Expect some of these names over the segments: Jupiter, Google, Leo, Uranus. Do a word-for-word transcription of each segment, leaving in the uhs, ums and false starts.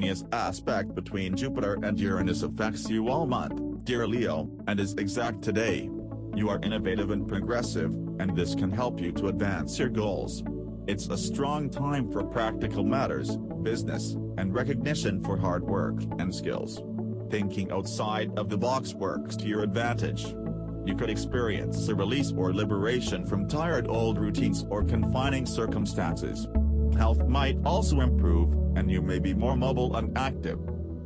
harmonious aspect between Jupiter and Uranus affects you all month, dear Leo, and is exact today. You are innovative and progressive, and this can help you to advance your goals. It's a strong time for practical matters, business, and recognition for hard work and skills. Thinking outside of the box works to your advantage. You could experience a release or liberation from tired old routines or confining circumstances. Health might also improve, and you may be more mobile and active.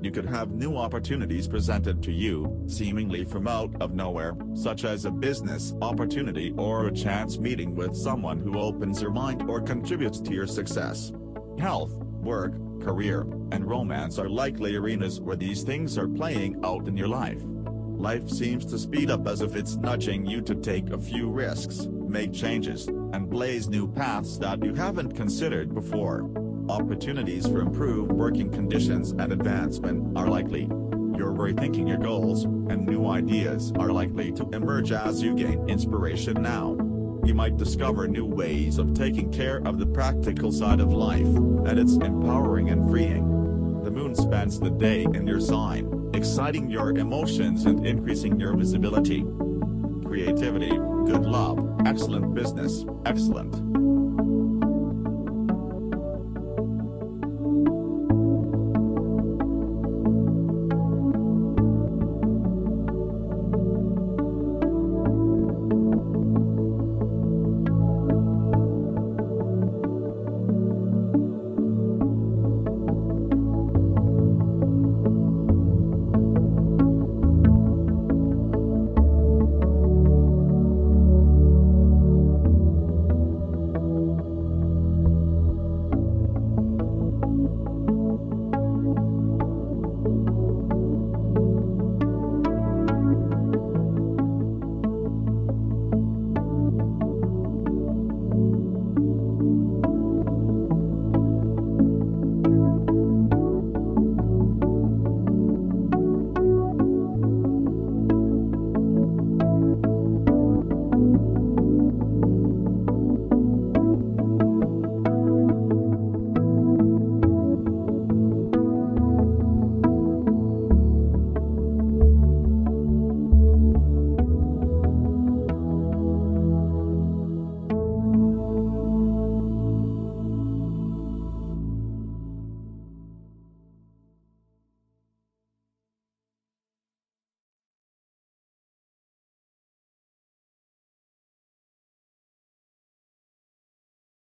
You could have new opportunities presented to you, seemingly from out of nowhere, such as a business opportunity or a chance meeting with someone who opens your mind or contributes to your success. Health, work, career, and romance are likely arenas where these things are playing out in your life. Life seems to speed up as if it's nudging you to take a few risks, make changes, and blaze new paths that you haven't considered before. Opportunities for improved working conditions and advancement are likely. You're rethinking your goals, and new ideas are likely to emerge as you gain inspiration now. You might discover new ways of taking care of the practical side of life, and it's empowering and freeing. The moon spends the day in your sign, exciting your emotions and increasing your visibility. Creativity, good love, excellent business, excellent.